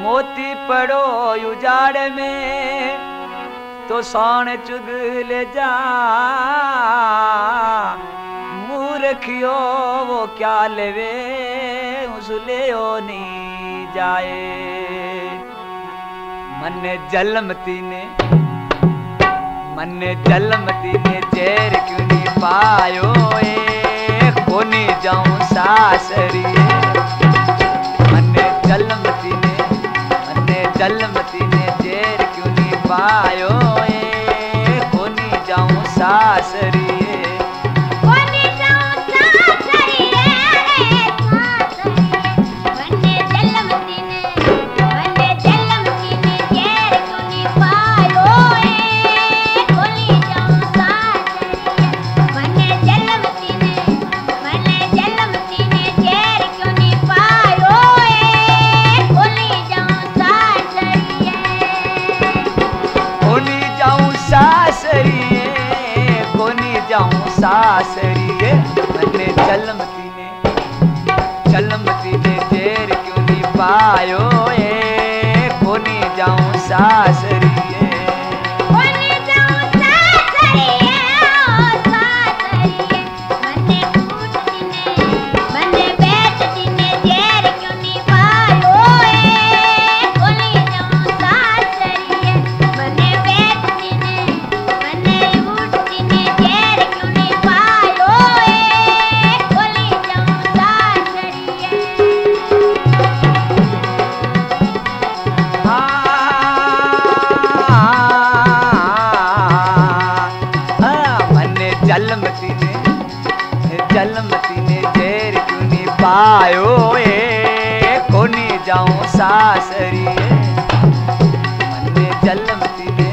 मोती पड़ो उजाड़ में तो सोन चुगल जा, मूर्खियो वो क्या लेवे उसले ओ नहीं जाए। मन्ने जलमती ने केर कुनी पायो ए कोनी जाऊं सासरी। मन्ने जलमती ने केर कुनी पायो ए कोनी जाऊं सासरी। सासरिए मन्ने जलमती ने केर कुनी पायो ए कोनी जाऊं सासरिए। जलमती ने केर कुनी पायो ए कोनी जाऊं सासरी। मन्ने जलमती ने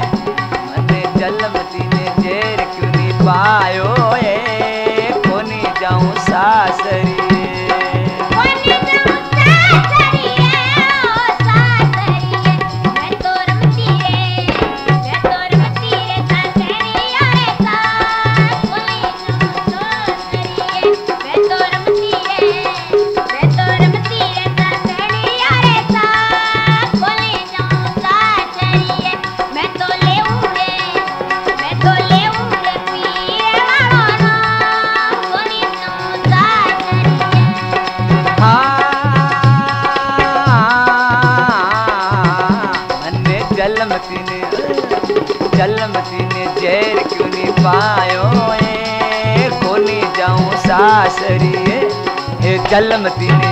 केर कुनी पायो ए कोनी जाऊं सासरी। जलमती ने केर कुनी पायो ए कोनी जाऊं सासरी। ए जलमती ने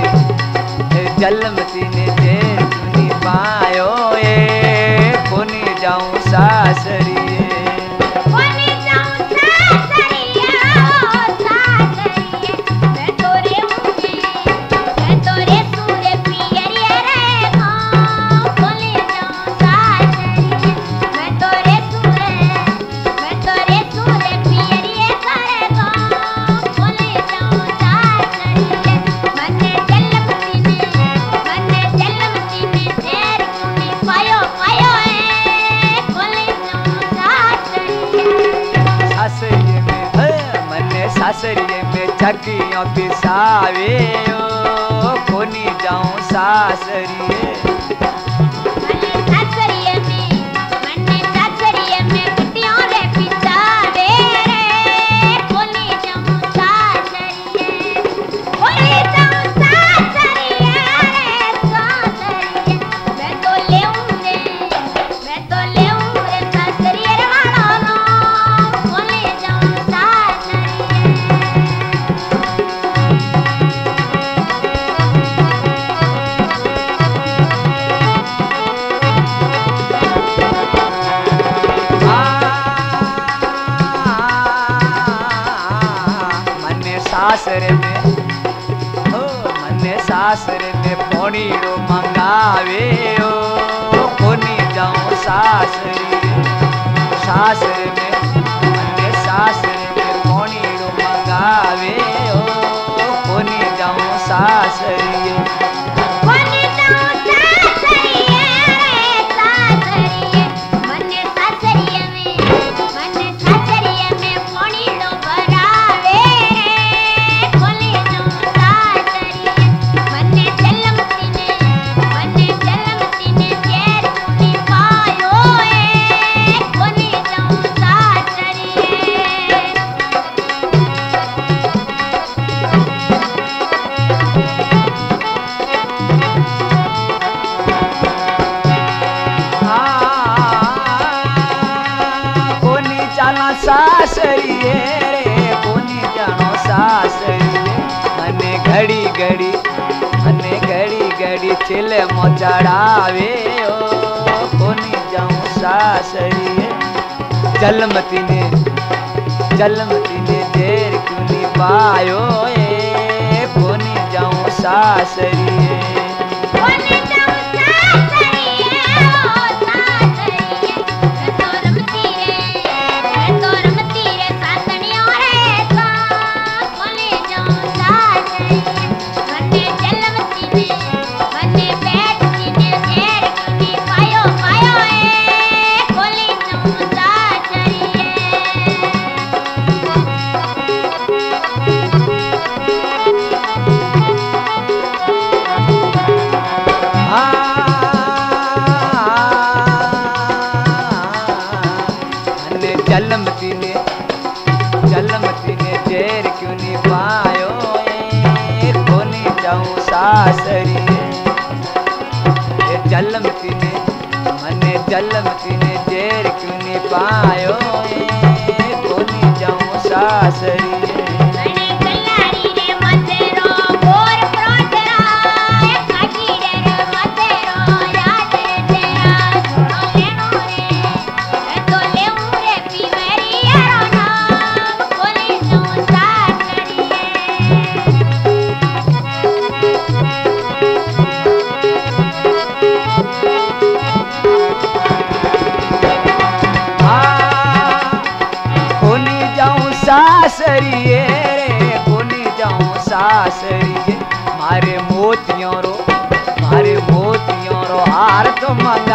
केर कुनी पायो ए कोनी जाऊं सासरी। सासरिये में छकियों पिसावे ओ कोनी जाऊं सासरिये। सासरे में पौनी रो मंगावे ओ कोनी जाऊं सासरी। सासरे में पौनी रो मंगावे ओ कोनी जाऊं सासरी। सरिये रे कोनी जानो सासरिये मने घड़ी घड़ी छिले मो चढ़ावे ओ कोनी जाऊं सासरिये। जलमतिने देर कुनी पायो ए कोनी जाऊं सासरिये। जलमतिने देर क्यों नहीं पायो ए कोनी जाऊं सासरिये। जलमतिने देर क्यों नहीं पायो ए कोनी जाऊं सासरिये। सासरिये रे कोनी जाऊं सासरिये मारे मोतियों रो हार तो मंग